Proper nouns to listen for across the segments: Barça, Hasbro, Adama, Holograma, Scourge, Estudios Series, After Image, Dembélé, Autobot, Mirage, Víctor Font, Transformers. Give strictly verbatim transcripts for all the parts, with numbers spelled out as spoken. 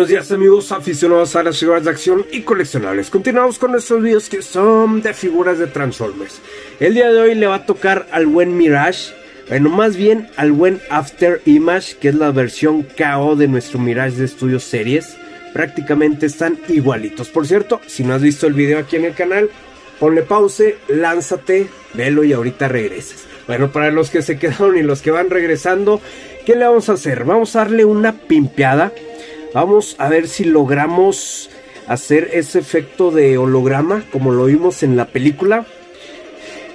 Buenos días amigos aficionados a las figuras de acción y coleccionables. Continuamos con nuestros videos que son de figuras de Transformers. El día de hoy le va a tocar al buen Mirage, bueno más bien al buen After Image, que es la versión K O de nuestro Mirage de Estudios Series. Prácticamente están igualitos. Por cierto, si no has visto el video aquí en el canal, ponle pause, lánzate, velo y ahorita regresas. Bueno, para los que se quedaron y los que van regresando, ¿qué le vamos a hacer? Vamos a darle una pimpeada. Vamos a ver si logramos hacer ese efecto de holograma como lo vimos en la película.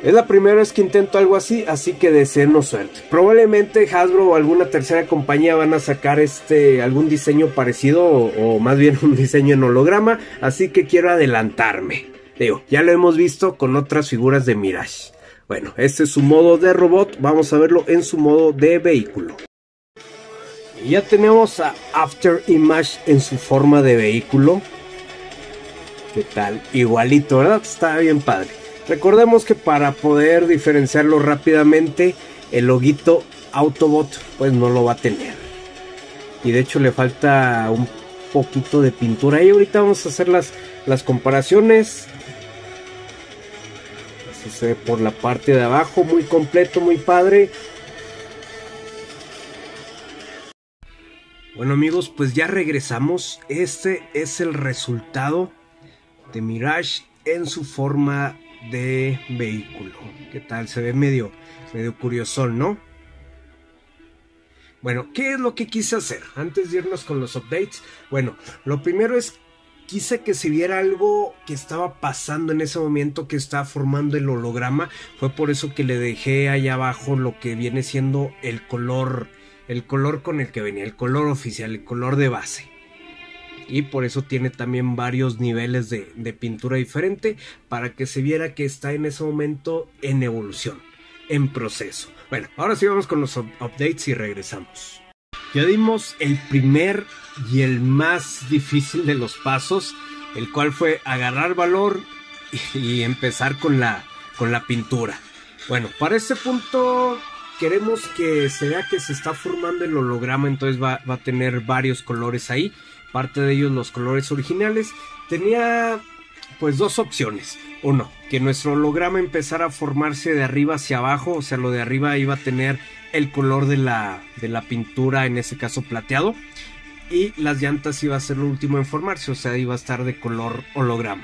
Es la primera vez que intento algo así, así que deséenos suerte. Probablemente Hasbro o alguna tercera compañía van a sacar este algún diseño parecido o, o más bien un diseño en holograma, así que quiero adelantarme. Digo, ya lo hemos visto con otras figuras de Mirage. Bueno, este es su modo de robot, vamos a verlo en su modo de vehículo. Y ya tenemos a After Image en su forma de vehículo. ¿Qué tal? Igualito, ¿verdad? Está bien padre. Recordemos que para poder diferenciarlo rápidamente, el loguito Autobot pues no lo va a tener. Y de hecho le falta un poquito de pintura. Y ahorita vamos a hacer las, las comparaciones. Así se ve por la parte de abajo, muy completo, muy padre. Bueno amigos, pues ya regresamos. Este es el resultado de Mirage en su forma de vehículo. ¿Qué tal? Se ve medio, medio curiosón, ¿no? Bueno, ¿qué es lo que quise hacer? Antes de irnos con los updates, bueno, lo primero es quise que se viera algo que estaba pasando en ese momento que estaba formando el holograma. Fue por eso que le dejé allá abajo lo que viene siendo el color... El color con el que venía, el color oficial, el color de base. Y por eso tiene también varios niveles de, de pintura diferente, para que se viera que está en ese momento en evolución, en proceso. Bueno, ahora sí vamos con los updates y regresamos. Ya dimos el primer y el más difícil de los pasos, el cual fue agarrar valor y, y empezar con la, con la pintura. Bueno, para este punto... Queremos que se vea que se está formando el holograma, entonces va, va a tener varios colores ahí, parte de ellos los colores originales. Tenía pues dos opciones, uno, que nuestro holograma empezara a formarse de arriba hacia abajo, o sea lo de arriba iba a tener el color de la, de la pintura, en este caso plateado, y las llantas iba a ser lo último en formarse, o sea iba a estar de color holograma,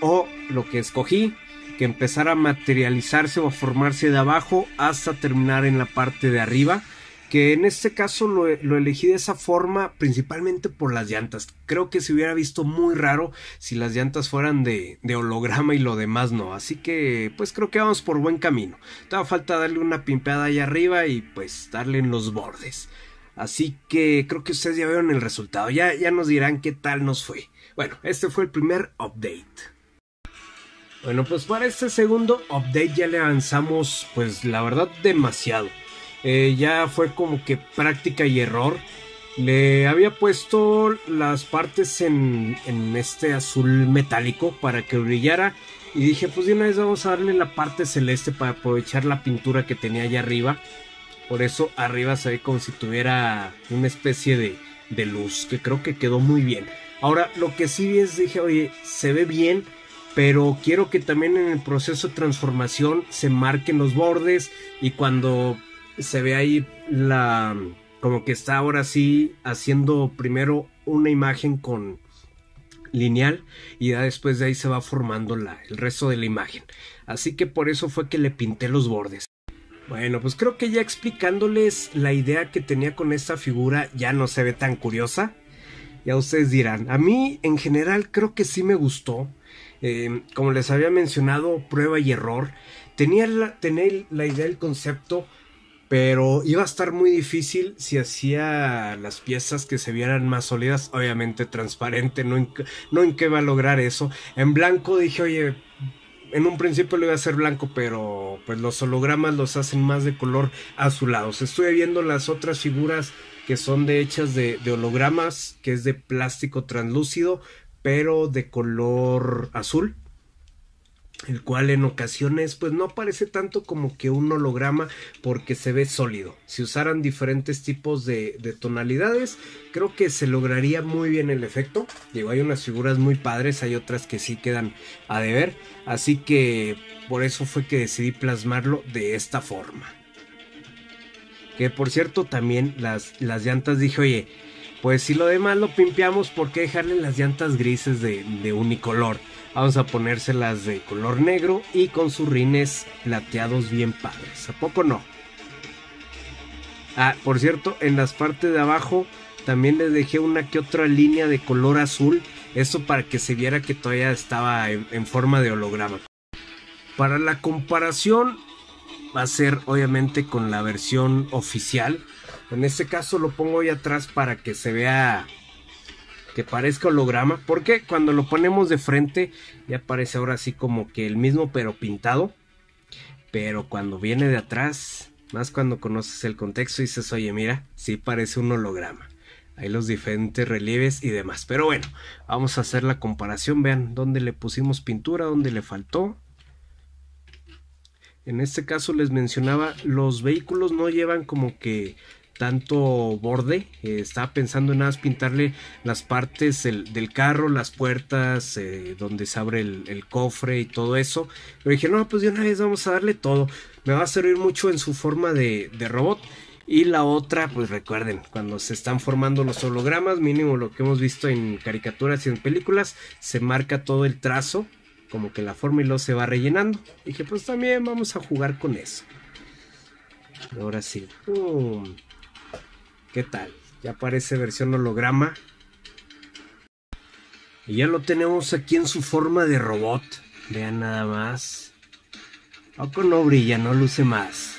o lo que escogí, que empezara a materializarse o a formarse de abajo hasta terminar en la parte de arriba, que en este caso lo, lo elegí de esa forma principalmente por las llantas. Creo que se hubiera visto muy raro si las llantas fueran de, de holograma y lo demás no, así que pues creo que vamos por buen camino. Todavía falta darle una pimpeada ahí arriba y pues darle en los bordes, así que creo que ustedes ya vieron el resultado, ya, ya nos dirán qué tal nos fue. Bueno, este fue el primer update. Bueno, pues para este segundo update ya le avanzamos, pues la verdad, demasiado. Eh, ya fue como que práctica y error. Le había puesto las partes en, en este azul metálico para que brillara. Y dije, pues de una vez vamos a darle la parte celeste para aprovechar la pintura que tenía allá arriba. Por eso arriba se ve como si tuviera una especie de, de luz, que creo que quedó muy bien. Ahora, lo que sí es, dije, oye, se ve bien, pero quiero que también en el proceso de transformación se marquen los bordes y cuando se ve ahí la como que está ahora sí haciendo primero una imagen con lineal y ya después de ahí se va formando la, el resto de la imagen. Así que por eso fue que le pinté los bordes. Bueno, pues creo que ya explicándoles la idea que tenía con esta figura ya no se ve tan curiosa. Ya ustedes dirán, a mí en general creo que sí me gustó. Eh, como les había mencionado, prueba y error. Tenía la, tenía la idea del concepto, pero iba a estar muy difícil si hacía las piezas que se vieran más sólidas. Obviamente transparente, no en, no en qué va a lograr eso. En blanco dije, oye, en un principio lo iba a hacer blanco, pero pues los hologramas los hacen más de color azulados. Estuve viendo las otras figuras que son de hechas de, de hologramas, que es de plástico translúcido, pero de color azul. el cual en ocasiones pues no parece tanto como que un holograma porque se ve sólido. Si usaran diferentes tipos de, de tonalidades, creo que se lograría muy bien el efecto. Digo, hay unas figuras muy padres, hay otras que sí quedan a deber, así que por eso fue que decidí plasmarlo de esta forma. Que por cierto, también las, las llantas, dije, oye, pues si lo demás lo pimpeamos, ¿por qué dejarle las llantas grises de, de unicolor? Vamos a ponérselas de color negro y con sus rines plateados bien padres. ¿A poco no? Ah, por cierto, en las partes de abajo también les dejé una que otra línea de color azul. Esto para que se viera que todavía estaba en, en forma de holograma. Para la comparación va a ser obviamente con la versión oficial. En este caso lo pongo ahí atrás para que se vea... que parezca holograma, porque cuando lo ponemos de frente ya parece ahora sí como que el mismo pero pintado, pero cuando viene de atrás, más cuando conoces el contexto, dices, oye, mira, sí parece un holograma, hay los diferentes relieves y demás. Pero bueno, vamos a hacer la comparación, vean dónde le pusimos pintura, dónde le faltó. En este caso les mencionaba, los vehículos no llevan como que tanto borde. Eh, estaba pensando en nada más pintarle las partes el, del carro, las puertas, eh, donde se abre el, el cofre y todo eso, pero dije, no, pues de una vez vamos a darle todo, me va a servir mucho en su forma de, de robot. Y la otra, pues recuerden, cuando se están formando los hologramas, mínimo lo que hemos visto en caricaturas y en películas, se marca todo el trazo, como que la forma, y luego se va rellenando. Dije, pues también vamos a jugar con eso. Ahora sí, uh. ¿Qué tal? Ya parece versión holograma. Y ya lo tenemos aquí en su forma de robot. Vean nada más. Aunque no brilla, no luce más.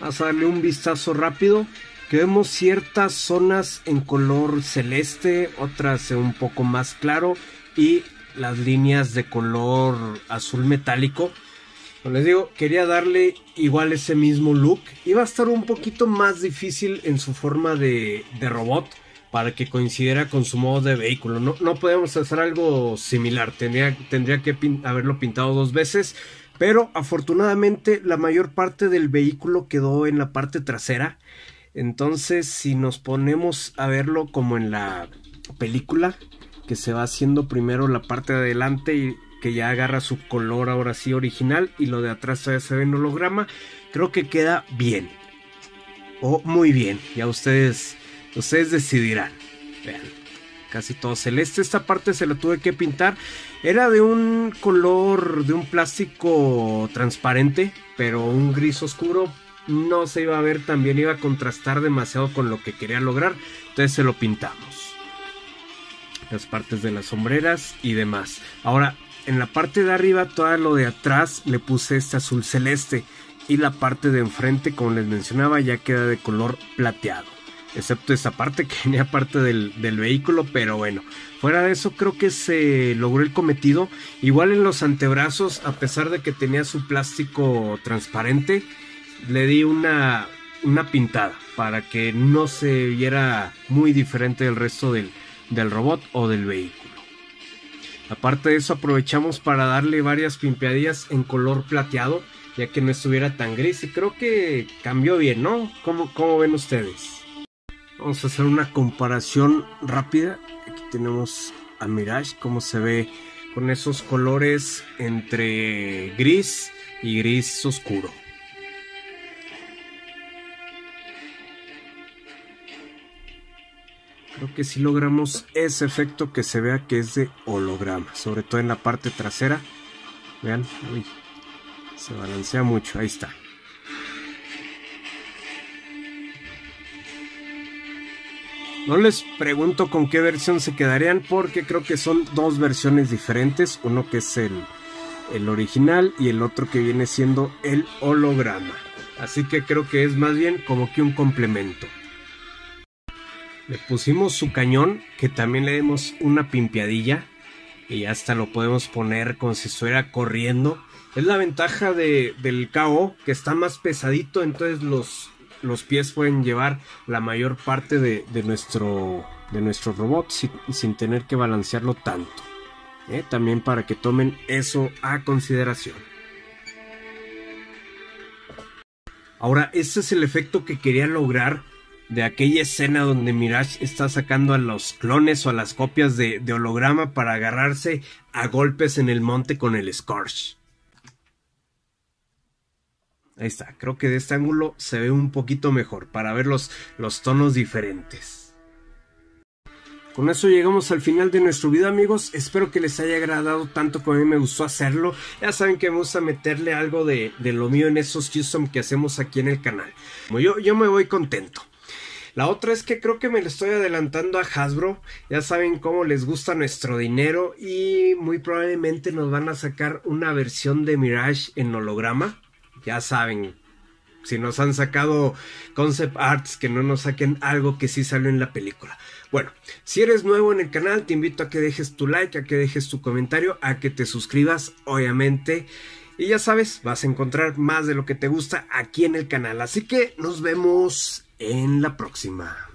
Vamos a darle un vistazo rápido. Que vemos ciertas zonas en color celeste, otras un poco más claro, y las líneas de color azul metálico. Les digo, quería darle igual ese mismo look. Iba a estar un poquito más difícil en su forma de, de robot, para que coincidiera con su modo de vehículo. No, no podemos hacer algo similar. Tendría, tendría que pin- haberlo pintado dos veces. Pero afortunadamente la mayor parte del vehículo quedó en la parte trasera. Entonces si nos ponemos a verlo como en la película, que se va haciendo primero la parte de adelante y... que ya agarra su color ahora sí original, y lo de atrás todavía se ve en holograma, creo que queda bien o muy bien, ya ustedes ustedes decidirán. Vean, casi todo celeste. Esta parte se la tuve que pintar, era de un color, de un plástico transparente, pero un gris oscuro, no se iba a ver tan bien, iba a contrastar demasiado con lo que quería lograr, entonces se lo pintamos, las partes de las sombreras y demás. Ahora, en la parte de arriba, todo lo de atrás le puse este azul celeste, y la parte de enfrente, como les mencionaba, ya queda de color plateado, excepto esta parte que venía parte del, del vehículo, pero bueno, fuera de eso creo que se logró el cometido. Igual en los antebrazos, a pesar de que tenía su plástico transparente, le di una, una pintada para que no se viera muy diferente del resto del, del robot o del vehículo. Aparte de eso, aprovechamos para darle varias pimpeadillas en color plateado, ya que no estuviera tan gris, y creo que cambió bien, ¿no? ¿Cómo, cómo ven ustedes? Vamos a hacer una comparación rápida. Aquí tenemos a Mirage, cómo se ve con esos colores entre gris y gris oscuro. Creo que sí logramos ese efecto, que se vea que es de holograma, sobre todo en la parte trasera. Vean, uy, se balancea mucho, ahí está. No les pregunto con qué versión se quedarían, porque creo que son dos versiones diferentes, uno que es el, el original y el otro que viene siendo el holograma. Así que creo que es más bien como que un complemento. Le pusimos su cañón, que también le demos una pimpeadilla, y hasta lo podemos poner como si estuviera corriendo. Es la ventaja de, del K O, que está más pesadito, entonces los, los pies pueden llevar la mayor parte de, de, nuestro, de nuestro robot sin, sin tener que balancearlo tanto. Eh, también para que tomen eso a consideración. Ahora, este es el efecto que quería lograr de aquella escena donde Mirage está sacando a los clones o a las copias de, de Holograma para agarrarse a golpes en el monte con el Scourge. Ahí está, creo que de este ángulo se ve un poquito mejor para ver los, los tonos diferentes. Con eso llegamos al final de nuestro video, amigos. Espero que les haya agradado tanto como a mí me gustó hacerlo. Ya saben que me gusta meterle algo de, de lo mío en esos custom que hacemos aquí en el canal. Como yo, yo me voy contento. La otra es que creo que me le estoy adelantando a Hasbro. Ya saben cómo les gusta nuestro dinero. Y muy probablemente nos van a sacar una versión de Mirage en holograma. Ya saben, si nos han sacado concept arts, que no nos saquen algo que sí salió en la película. Bueno, si eres nuevo en el canal, te invito a que dejes tu like, a que dejes tu comentario, a que te suscribas, obviamente. Y ya sabes, vas a encontrar más de lo que te gusta aquí en el canal. Así que nos vemos en la próxima.